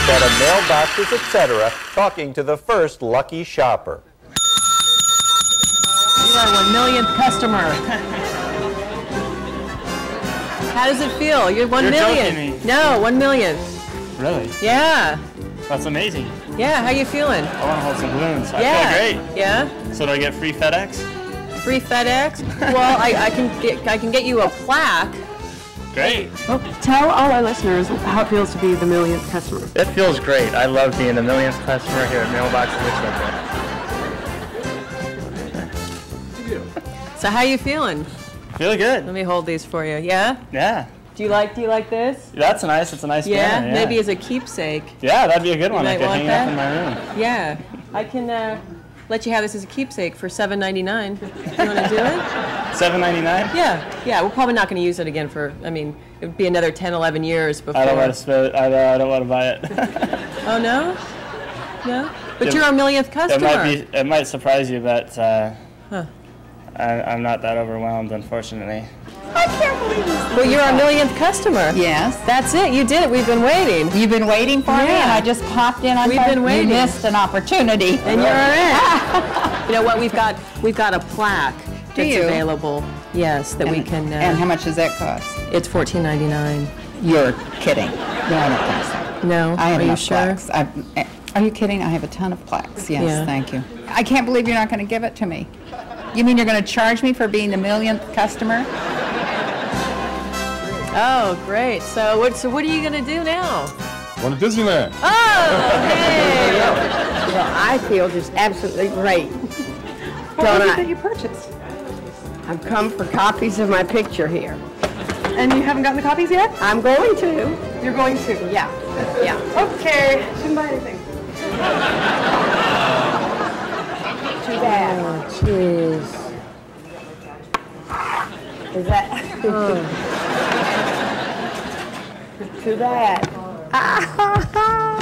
counters at a mailboxes, etc., talking to the first lucky shopper. You are 1 millionth customer. How does it feel? You're 1 million. You're joking me. No, 1 million. Really? Yeah. That's amazing. Yeah, how you feeling? I want to hold some balloons. Yeah. I feel great. Yeah. So do I get free FedEx? Free FedEx? Well, I can get you a plaque. Great. Well, tell all our listeners how it feels to be the millionth customer. It feels great. I love being the millionth customer here at Mailbox. So how you feeling? Feel good. Let me hold these for you. Yeah? Yeah. Do you like this? That's nice. It's a nice banner. Yeah, maybe as a keepsake. Yeah, that'd be a good one. I could hang that up in my room. Yeah, I can let you have this as a keepsake for $7.99. You want to do it? $7.99? Yeah. We're probably not going to use it again for. I mean, it would be another 10, 11 years before. I don't want to buy it. Oh no, no. But you're our millionth customer. It might surprise you, but I'm not that overwhelmed, unfortunately. I can't believe this. Well, you're our millionth customer. Yes. That's it. You did it. We've been waiting. You've been waiting for me, and I just popped in. We've been waiting. You missed an opportunity. And you're in. You know what? We've got a plaque that's available. Yes, that we can. And how much does that cost? It's $14.99. You're kidding. No, I don't think so. No. I have enough plaques. Are you kidding? I have a ton of plaques. Yes. Yeah. Thank you. I can't believe you're not going to give it to me. You mean you're going to charge me for being the millionth customer? Oh, great. So what are you going to do now? Going to Disneyland. Oh, hey. Well, I feel just absolutely great. What did you purchase? I've come for copies of my picture here. And you haven't gotten the copies yet? I'm going to. You're going to? Yeah. Yeah. Okay. Shouldn't buy anything. Too bad. Oh, jeez. Is that... Oh. Too bad.